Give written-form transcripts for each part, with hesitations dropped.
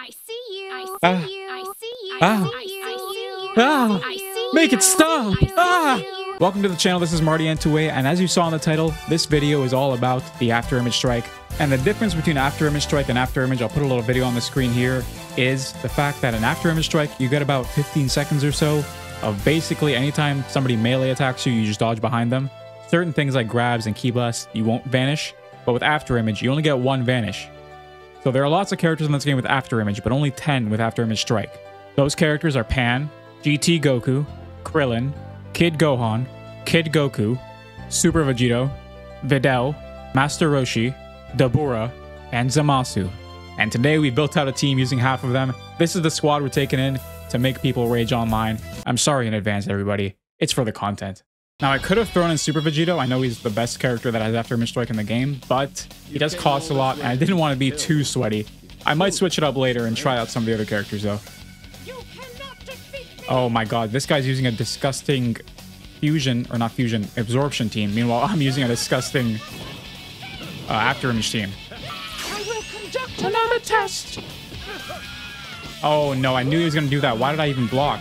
I see you. I see you. I see you. I see you. I see you. Make it stop. Welcome to the channel. This is Marty Antouye, and as you saw in the title, this video is all about the Afterimage strike. And the difference between Afterimage strike and Afterimage, I'll put a little video on the screen here, is the fact that in Afterimage strike, you get about 15 seconds or so of basically anytime somebody melee attacks you, you just dodge behind them. Certain things like grabs and key blasts, you won't vanish. But with Afterimage, you only get one vanish. So there are lots of characters in this game with Afterimage, but only 10 with Afterimage strike. Those characters are Pan, GT Goku, Krillin, Kid Gohan, Kid Goku, Super Vegito, Videl, Master Roshi, Dabura, and Zamasu. And today we built out a team using half of them. This is the squad we're taking in to make people rage online. I'm sorry in advance, everybody. It's for the content. Now, I could have thrown in Super Vegito. I know he's the best character that has Afterimage strike in the game, but he does cost a lot, and I didn't want to be too sweaty. I might switch it up later and try out some of the other characters, though. Oh my god, this guy's using a disgusting fusion, or not fusion, absorption team. Meanwhile, I'm using a disgusting Afterimage team. I will conduct another test. Oh no, I knew he was going to do that. Why did I even block?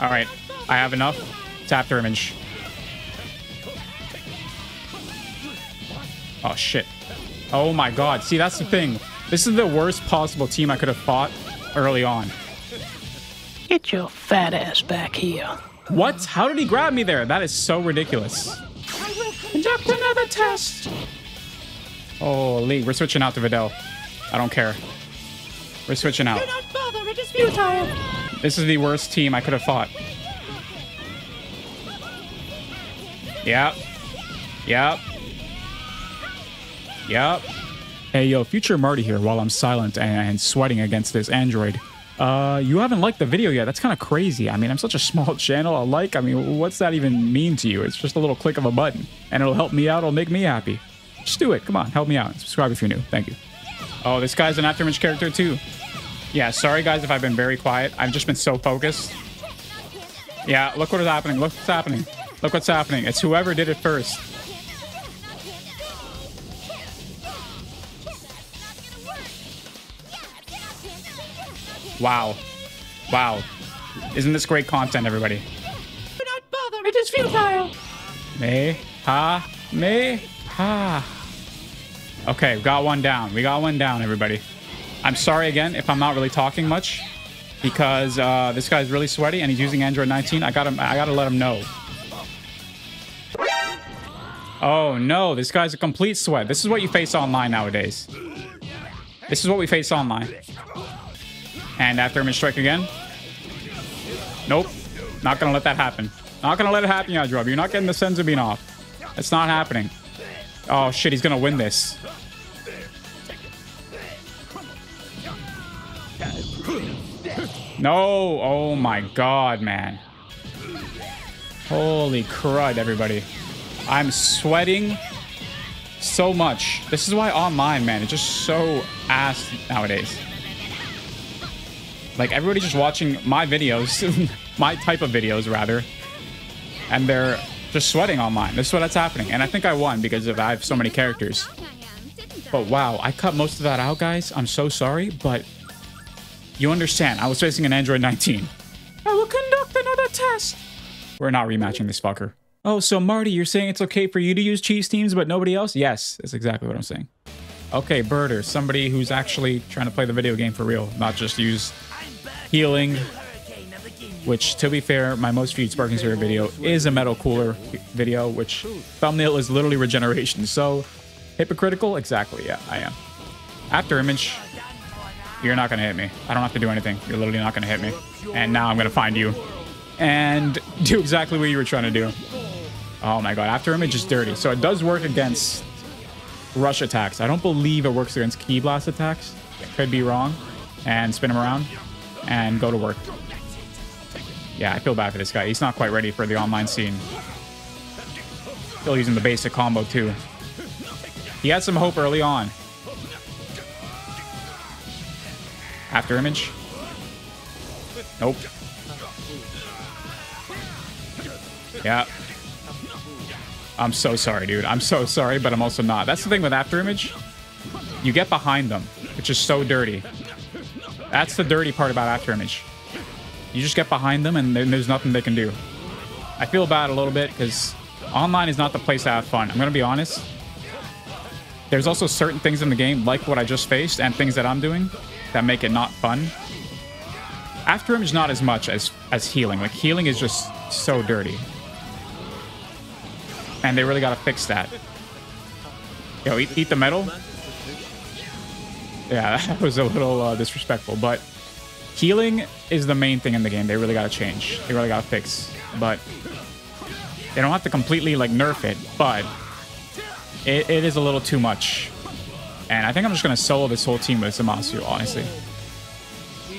All right, I have enough. It's Afterimage. Oh, shit. Oh, my God. See, that's the thing. This is the worst possible team I could have fought early on. Get your fat ass back here. What? How did he grab me there? That is so ridiculous. I will conduct another test. Holy, we're switching out to Videl. I don't care. We're switching out. Do not bother. It is futile. This is the worst team I could have fought. Yep. Yep. Yep. Hey, yo, Future Marty here while I'm silent and sweating against this Android. You haven't liked the video yet. That's kind of crazy. I mean, I'm such a small channel. A like, I mean, what's that even mean to you? It's just a little click of a button, and it'll help me out. It'll make me happy. Just do it. Come on, help me out. Subscribe if you're new. Thank you. Oh, this guy's an Afterimage character, too. Yeah, sorry, guys, if I've been very quiet. I've just been so focused. Yeah, look what is happening. Look what's happening. Look what's happening. It's whoever did it first. Wow. Wow. Isn't this great content, everybody? Do not bother, it is futile. Me, ha, me, ha. Okay, we got one down. We got one down, everybody. I'm sorry again if I'm not really talking much, because this guy's really sweaty and he's using Android 19. I gotta let him know. Oh no, this guy's a complete sweat. This is what you face online nowadays. This is what we face online. And Afterimage strike again. Nope. Not gonna let that happen. Not gonna let it happen, Yajirobe. You're not getting the Senzu Bean off. It's not happening. Oh shit, he's gonna win this. No! Oh my god, man. Holy crud, everybody. I'm sweating so much. This is why online, man, it's just so ass nowadays. Like, everybody just watching my videos, my type of videos, rather, and they're just sweating online. This is what that's happening. And I think I won because of I have so many characters. But wow, I cut most of that out, guys. I'm so sorry, but you understand. I was facing an Android 19. I will conduct another test. We're not rematching this fucker. Oh, so Marty, you're saying it's okay for you to use cheese teams, but nobody else? Yes, that's exactly what I'm saying. Okay, Birder, somebody who's actually trying to play the video game for real, not just use healing, which, to be fair, my most viewed Sparking! Zero video is a Metal Cooler video, which thumbnail is literally regeneration. So, hypocritical? Exactly, yeah, I am. Afterimage, you're not going to hit me. I don't have to do anything. You're literally not going to hit me. And now I'm going to find you and do exactly what you were trying to do. Oh my god, Afterimage is dirty. So it does work against rush attacks. I don't believe it works against key blast attacks. It could be wrong. And spin him around and go to work. Yeah, I feel bad for this guy. He's not quite ready for the online scene. Still using the basic combo too. He had some hope early on. Afterimage. Nope. Yeah. I'm so sorry, dude. I'm so sorry, but I'm also not. That's the thing with Afterimage. You get behind them, which is so dirty. That's the dirty part about Afterimage. You just get behind them and there's nothing they can do. I feel bad a little bit because online is not the place to have fun. I'm going to be honest. There's also certain things in the game, like what I just faced, and things that I'm doing that make it not fun. Afterimage, not as much as healing. Like, healing is just so dirty. And they really got to fix that. Yo, eat the metal? Yeah, that was a little disrespectful, but healing is the main thing in the game. They really got to change. They really got to fix. But they don't have to completely, like, nerf it, but it is a little too much. And I think I'm just going to solo this whole team with Zamasu, honestly.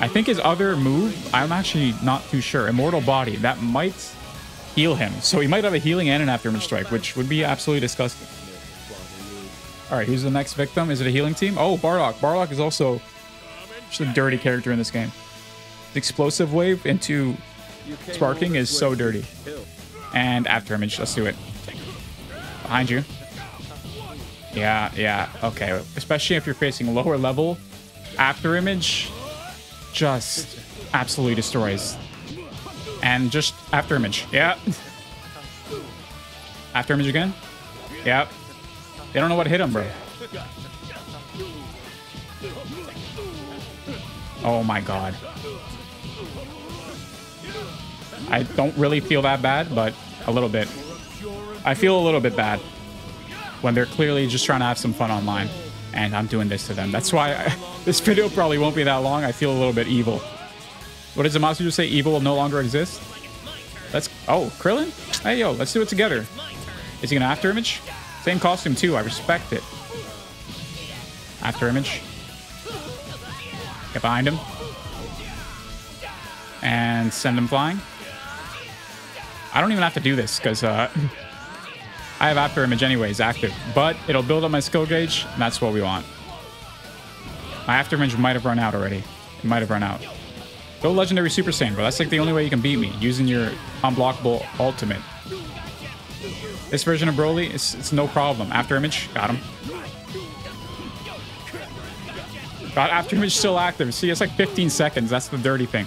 I think his other move, I'm actually not too sure. Immortal Body, that might heal him. So he might have a healing and an Afterimage strike, which would be absolutely disgusting. All right, who's the next victim? Is it a healing team? Oh, Bardock. Bardock is also just a dirty character in this game. The Explosive Wave into Sparking is so dirty. And Afterimage, let's do it. Behind you. Yeah, okay. Especially if you're facing lower level, Afterimage just absolutely destroys. And just Afterimage, yeah. Afterimage again, yep. They don't know what hit him, bro. Oh my god. I don't really feel that bad, but a little bit. I feel a little bit bad when they're clearly just trying to have some fun online, and I'm doing this to them. That's why this video probably won't be that long. I feel a little bit evil. What does Zamasu just say? Evil will no longer exist? Let's... Oh, Krillin? Hey, yo, let's do it together. Is he gonna Afterimage? Same costume, too. I respect it. Afterimage. Get behind him. And send him flying. I don't even have to do this, because I have Afterimage anyways, active. But it'll build up my skill gauge, and that's what we want. My Afterimage might have run out already. It might have run out. Go Legendary Super Saiyan, bro. That's like the only way you can beat me, using your unblockable ultimate. This version of Broly, it's no problem. Afterimage, got him. Got Afterimage still active. See, it's like 15 seconds. That's the dirty thing.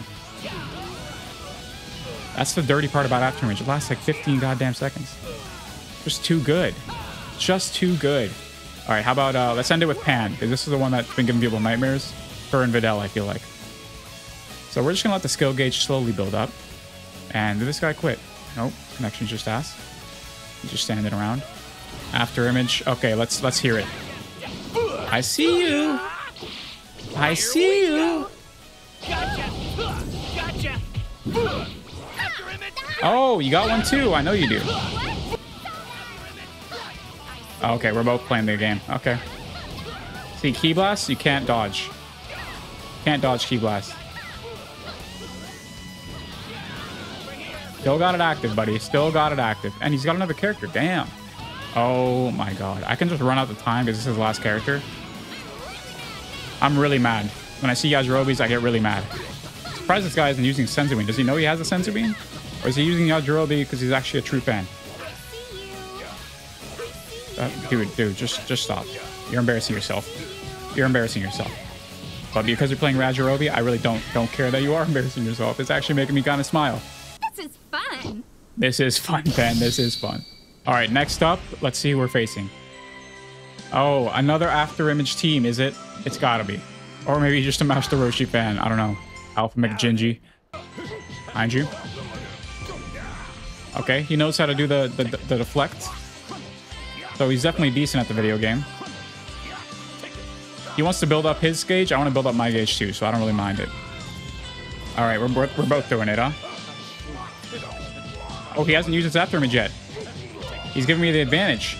That's the dirty part about Afterimage. It lasts like 15 goddamn seconds. Just too good. Just too good. All right, how about, let's end it with Pan, because this is the one that's been giving people nightmares. Her and Videl, I feel like. So we're just going to let the skill gauge slowly build up. And did this guy quit? Nope, connection's just ass. He's just standing around. Afterimage. Okay, let's hear it. I see you. I see you. Gotcha. Oh, you got one too. I know you do. Okay, we're both playing the game. Okay. See, Key Blast, you can't dodge. Can't dodge Key Blast. Still got it active, buddy. Still got it active. And he's got another character. Damn. Oh, my God. I can just run out the time because this is his last character. I'm really mad. When I see Yajirobes, I get really mad. I'm surprised this guy isn't using Senzu Bean. Does he know he has a Senzu Bean? Or is he using Yajirobe because he's actually a true fan? Dude, just stop. You're embarrassing yourself. You're embarrassing yourself. But because you're playing Yajirobe, I really don't care that you are embarrassing yourself. It's actually making me kind of smile. This is fun. This is fun, Pan. This is fun. All right, next up, let's see who we're facing. Oh, another Afterimage team, is it? It's gotta be. Or maybe just a Master Roshi fan. I don't know. Alpha McGinji. Behind you. Okay, he knows how to do the deflect. So he's definitely decent at the video game. He wants to build up his gauge. I want to build up my gauge too, so I don't really mind it. All right, we're both doing it, huh? Oh, he hasn't used his Afterimage yet. He's giving me the advantage.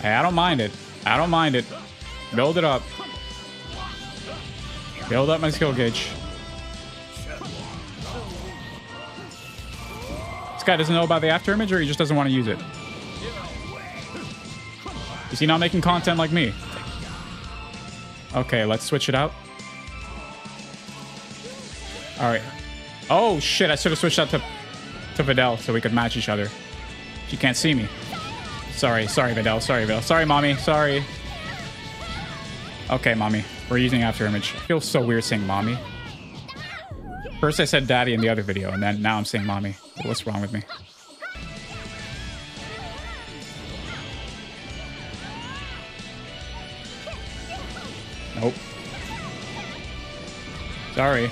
Hey, I don't mind it. I don't mind it. Build it up. Build up my skill gauge. This guy doesn't know about the Afterimage, or he just doesn't want to use it? Is he not making content like me? Okay, let's switch it out. All right. Oh, shit. I should have switched out to Videl so we could match each other. She can't see me. Sorry, Videl. Sorry, Videl. Sorry, mommy. Sorry. Okay, mommy. We're using Afterimage. It feels so weird saying mommy. First I said daddy in the other video, and then now I'm saying mommy. What's wrong with me? Nope. Sorry.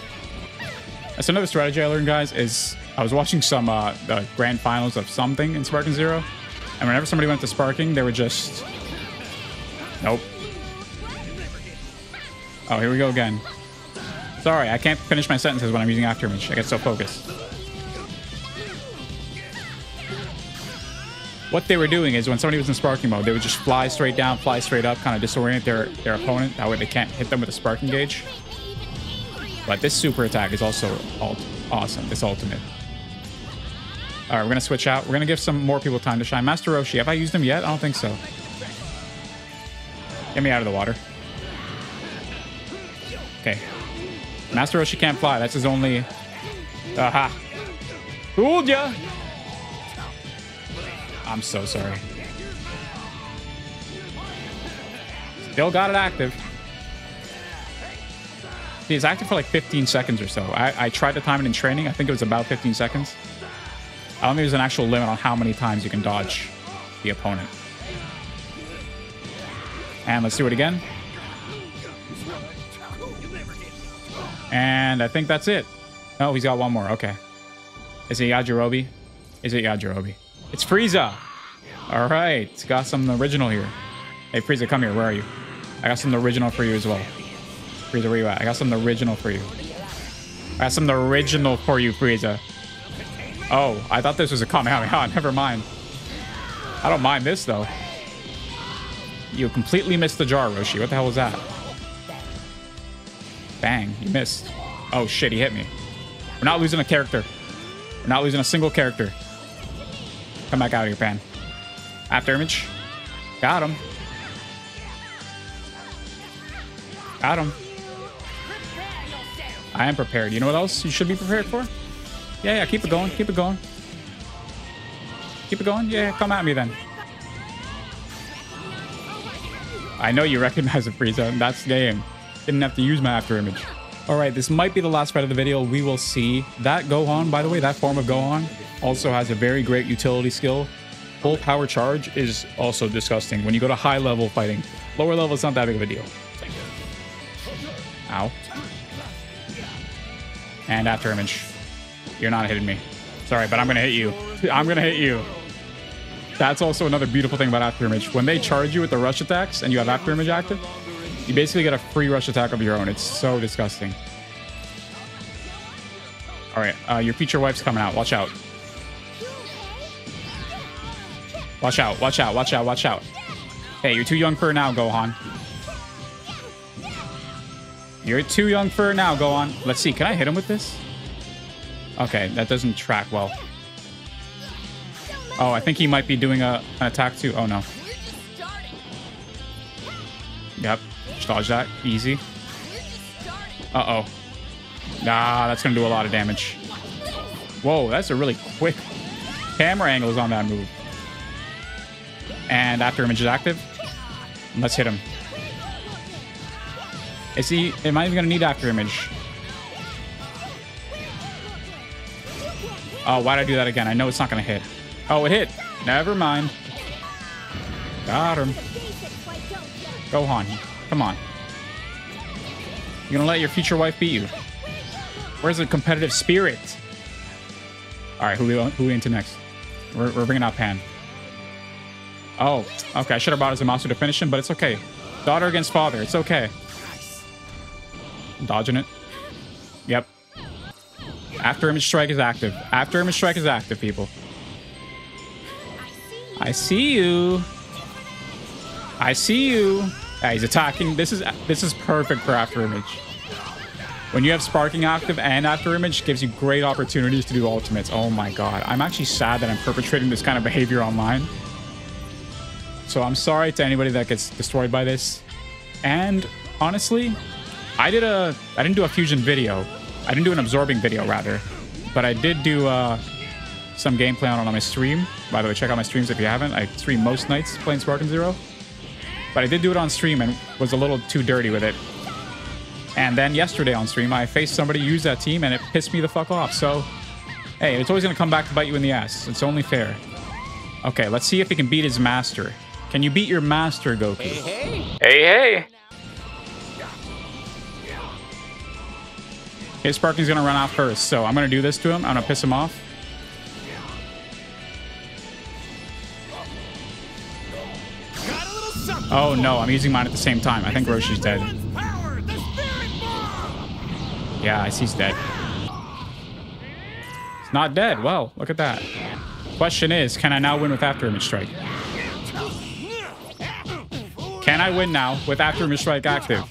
That's another strategy I learned, guys, is I was watching some the grand finals of something in Sparking! Zero, and whenever somebody went to Sparking, they were just... Nope. Oh, here we go again. Sorry, I can't finish my sentences when I'm using Afterimage. I get so focused. What they were doing is when somebody was in Sparking mode, they would just fly straight down, fly straight up, kind of disorient their opponent. That way they can't hit them with a Sparking gauge. But this super attack is also awesome, this ultimate. All right, we're going to switch out. We're going to give some more people time to shine. Master Roshi, have I used him yet? I don't think so. Get me out of the water. Okay. Master Roshi can't fly. That's his only... Aha! Fooled ya! I'm so sorry. Still got it active. See, it's active for like 15 seconds or so. I tried to time it in training. I think it was about 15 seconds. I don't think there's an actual limit on how many times you can dodge the opponent. And let's do it again. And I think that's it. Oh, he's got one more. Okay. Is it Yajirobe? Is it Yajirobe? It's Frieza! Alright. Got some original here. Hey, Frieza, come here. Where are you? I got some original for you as well. Frieza, where you at? I got some original for you. I got some original for you, Frieza. Oh, I thought this was a Kamehameha. Never mind. I don't mind this, though. You completely missed the jar, Roshi. What the hell was that? Bang, you missed. Oh shit, he hit me. We're not losing a character. We're not losing a single character. Come back out of here, Pan. Afterimage. Got him. Got him. I am prepared. You know what else you should be prepared for? Yeah, yeah, keep it going. Keep it going. Keep it going. Yeah, come at me then. I know you recognize the Frieza. That's the game. Didn't have to use my Afterimage. All right, this might be the last fight of the video. We will see. That Gohan, by the way, that form of Gohan also has a very great utility skill. Full power charge is also disgusting when you go to high level fighting. Lower level is not that big of a deal. Ow. And Afterimage. You're not hitting me. Sorry, but I'm going to hit you. I'm going to hit you. That's also another beautiful thing about Afterimage. When they charge you with the rush attacks and you have Afterimage active, you basically get a free rush attack of your own. It's so disgusting. All right, your future wife's coming out. Watch out. Watch out, watch out, watch out, watch out. Hey, you're too young for her now, Gohan. You're too young for her now, Gohan. Let's see, can I hit him with this? Okay, that doesn't track well. Oh, I think he might be doing an attack too. Oh, no. Yep. Dodge that. Easy. Uh-oh. Nah, that's going to do a lot of damage. Whoa, that's a really quick camera angle is on that move. And Afterimage is active. Let's hit him. Is he... Am I even going to need Afterimage? Oh, why did I do that again? I know it's not going to hit. Oh, it hit. Never mind. Got him. Gohan. Come on. You're gonna let your future wife beat you. Where's the competitive spirit? All right, who we into next? We're bringing out Pan. Oh, okay. I should have brought Zamasu to finish him, but it's okay. Daughter against father. It's okay. I'm dodging it. Yep. Afterimage strike is active. Afterimage strike is active, people. I see you. I see you. Yeah, he's attacking. This is perfect for Afterimage. When you have Sparking active and Afterimage, it gives you great opportunities to do ultimates. Oh my god. I'm actually sad that I'm perpetrating this kind of behavior online. So I'm sorry to anybody that gets destroyed by this. And honestly, I didn't do a fusion video. I didn't do an absorbing video rather. But I did do some gameplay on my stream. By the way, check out my streams if you haven't. I stream most nights playing Sparking! Zero. But I did do it on stream and was a little too dirty with it. And then yesterday on stream, I faced somebody who used that team and it pissed me the fuck off. So, hey, it's always going to come back to bite you in the ass. It's only fair. Okay, let's see if he can beat his master. Can you beat your master, Goku? Hey, hey. Hey, hey. Okay, Sparking's going to run out first. So I'm going to do this to him. I'm going to piss him off. Oh no, I'm using mine at the same time. I think Roshi's dead. Yeah, I see he's dead. He's not dead. Well, look at that. Question is, can I now win with Afterimage Strike? Can I win now with Afterimage Strike active?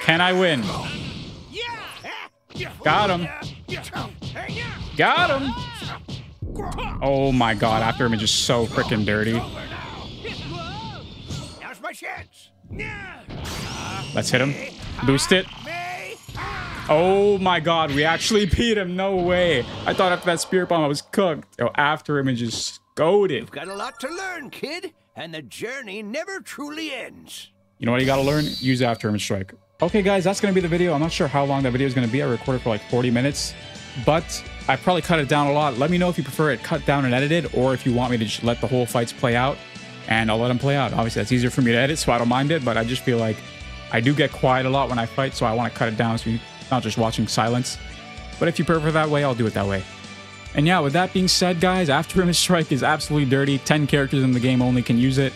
Can I win? Got him. Got him. Oh my god, Afterimage is so freaking dirty. Let's hit him. Boost it. Oh my god, we actually beat him. No way. I thought after that spear bomb I was cooked. Oh, Afterimage is goated. You've got a lot to learn, kid, and the journey never truly ends. You know what you gotta learn? Use Afterimage Strike. Okay guys, that's gonna be the video. I'm not sure how long that video is gonna be. I recorded for like 40 minutes. But I probably cut it down a lot. Let me know if you prefer it cut down and edited, or if you want me to just let the whole fights play out, and I'll let them play out. Obviously, that's easier for me to edit, so I don't mind it, but I just feel like I do get quiet a lot when I fight, so I want to cut it down so you're not just watching silence. But if you prefer that way, I'll do it that way. And yeah, with that being said, guys, Afterimage Strike is absolutely dirty. 10 characters in the game only can use it.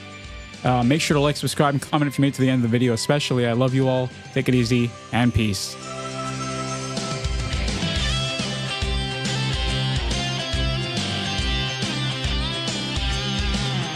Make sure to like, subscribe, and comment if you made it to the end of the video, especially. I love you all. Take it easy, and peace.